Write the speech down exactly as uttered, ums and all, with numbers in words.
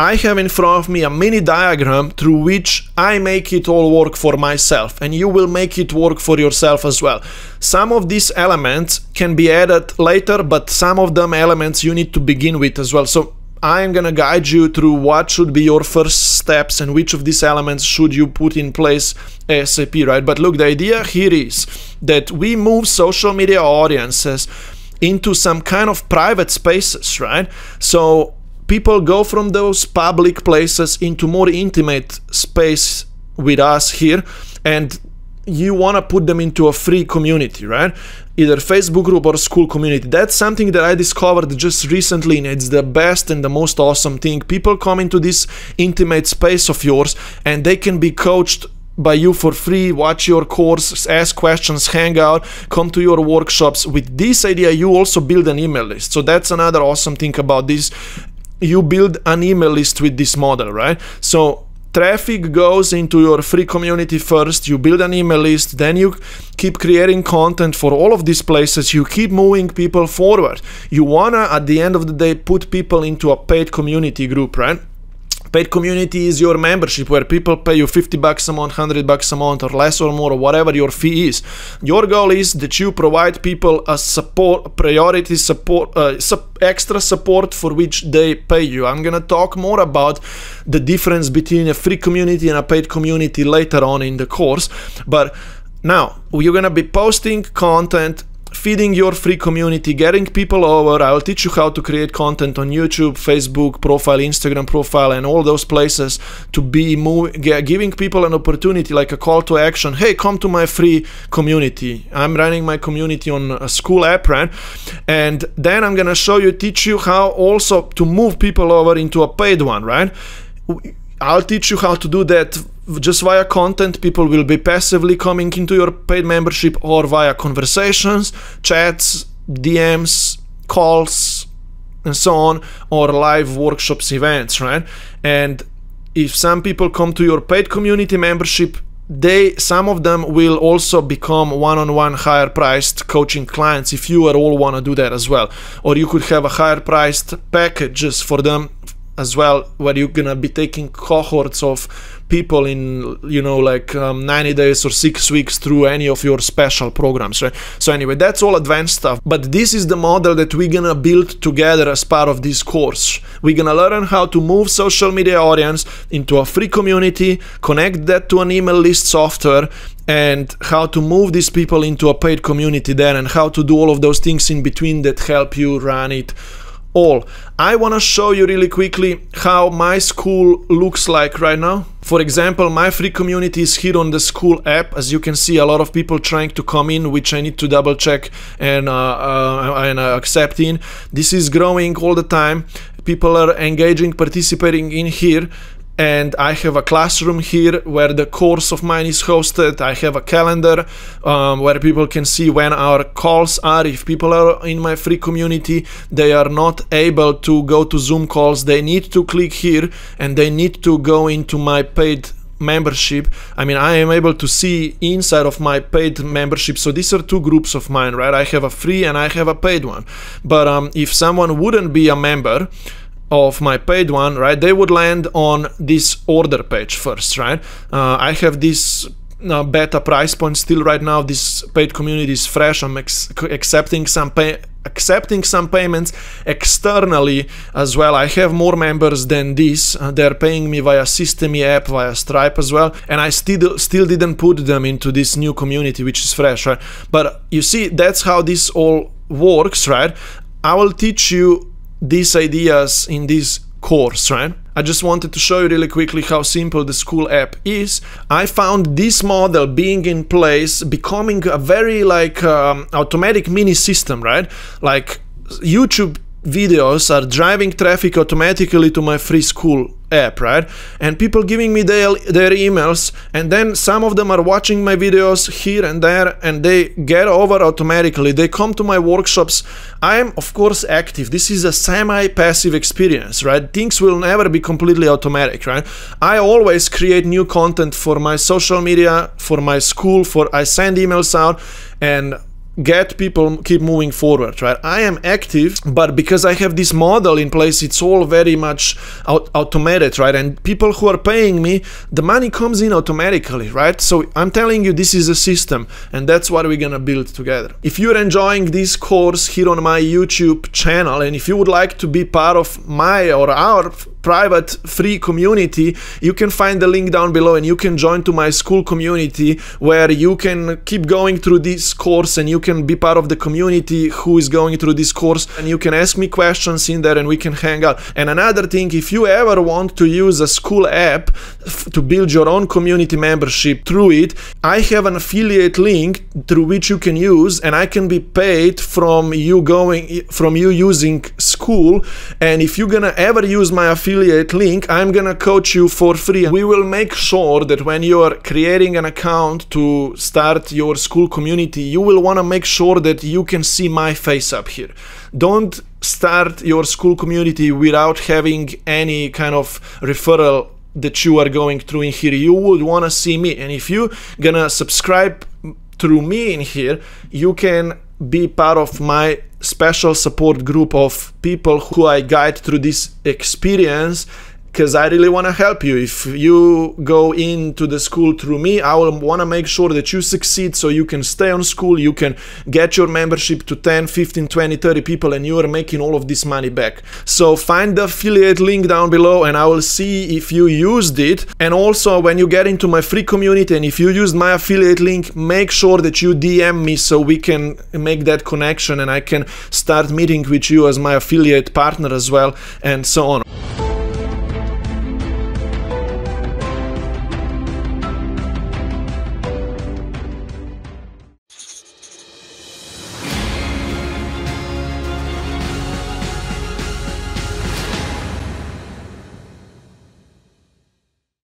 I have in front of me a mini diagram through which I make it all work for myself, and you will make it work for yourself as well. Some of these elements can be added later, but some of them elements you need to begin with as well. So I am gonna guide you through what should be your first steps and which of these elements should you put in place ASAP, right? But look, the idea here is that we move social media audiences into some kind of private spaces, right? So people go from those public places into more intimate space with us here, and you want to put them into a free community, right? Either Facebook group or school community. That's something that I discovered just recently, and it's the best and the most awesome thing. People come into this intimate space of yours and they can be coached by you for free, watch your course, ask questions, hang out, come to your workshops. With this idea, you also build an email list. So that's another awesome thing about this. You build an email list with this model, right? So traffic goes into your free community first, you build an email list, then you keep creating content for all of these places, you keep moving people forward. You wanna, at the end of the day, put people into a paid community group, right? Paid community is your membership where people pay you fifty bucks a month, one hundred bucks a month, or less or more, or whatever your fee is. Your goal is that you provide people a support, priority support, uh, sup extra support for which they pay you. I'm gonna talk more about the difference between a free community and a paid community later on in the course. But now you're gonna be posting content, feeding your free community, getting people over. I'll teach you how to create content on YouTube, Facebook profile, Instagram profile, and all those places to be moving, giving people an opportunity, like a call to action. Hey, come to my free community. I'm running my community on a Skool app, right? And then I'm gonna show you, teach you how also to move people over into a paid one, right? I'll teach you how to do that just via content. People will be passively coming into your paid membership, or via conversations, chats, D Ms, calls, and so on, or live workshops, events, right? And if some people come to your paid community membership, they, some of them will also become one-on-one higher priced coaching clients if you at all want to do that as well. Or you could have a higher priced packages for them as well, where you're gonna be taking cohorts of people in, you know, like um, ninety days or six weeks through any of your special programs, right? So anyway, that's all advanced stuff, but this is the model that we're gonna build together as part of this course. We're gonna learn how to move social media audience into a free community, connect that to an email list software, and how to move these people into a paid community then, and how to do all of those things in between that help you run it all. I want to show you really quickly how my Skool looks like right now. For example, my free community is here on the Skool app. As you can see, a lot of people trying to come in, which I need to double check and, uh, uh, and uh, accept in. This is growing all the time. People are engaging, participating in here. And I have a classroom here where the course of mine is hosted. I have a calendar um, where people can see when our calls are. If people are in my free community, they are not able to go to Zoom calls. They need to click here and they need to go into my paid membership. I mean, I am able to see inside of my paid membership. So these are two groups of mine, right? I have a free and I have a paid one. But um, if someone wouldn't be a member of my paid one, right, they would land on this order page first, right? Uh, I have this uh, beta price point still right now. This paid community is fresh. I'm ex accepting some pay accepting some payments externally as well. I have more members than this. Uh, they're paying me via Systeme app, via Stripe as well, and I still still didn't put them into this new community, which is fresh, right? But you see, that's how this all works, right? I will teach you these ideas in this course, right? I just wanted to show you really quickly how simple the Skool app is. I found this model being in place, becoming a very like um, automatic mini system, right? Like YouTube videos are driving traffic automatically to my free Skool app, right? And people giving me their, their emails, and then some of them are watching my videos here and there, and they get over automatically. They come to my workshops. I am, of course, active. This is a semi-passive experience, right? Things will never be completely automatic, right? I always create new content for my social media, for my Skool, for I send emails out, and get people keep moving forward, right? I am active, but because I have this model in place, it's all very much out automated, right? And people who are paying me, the money comes in automatically, right? So I'm telling you, this is a system, and that's what we're gonna build together. If you're enjoying this course here on my YouTube channel, and if you would like to be part of my or our private free community, you can find the link down below and you can join to my Skool community, where you can keep going through this course and you can be part of the community who is going through this course, and you can ask me questions in there and we can hang out. And another thing, if you ever want to use a Skool app to build your own community membership through it, I have an affiliate link through which you can use, and I can be paid from you going from you using Skool. And if you're gonna ever use my affiliate link, I'm gonna coach you for free, and we will make sure that when you are creating an account to start your Skool community, you will want to make sure that you can see my face up here. Don't start your Skool community without having any kind of referral that you are going through in here. You would want to see me, and if you gonna subscribe through me in here, you can be part of my special support group of people who I guide through this experience, because I really want to help you. If you go into the Skool through me, I will want to make sure that you succeed, so you can stay on Skool, you can get your membership to ten, fifteen, twenty, thirty people, and you are making all of this money back. So find the affiliate link down below and I will see if you used it. And also, when you get into my free community and if you used my affiliate link, make sure that you D M me so we can make that connection and I can start meeting with you as my affiliate partner as well, and so on.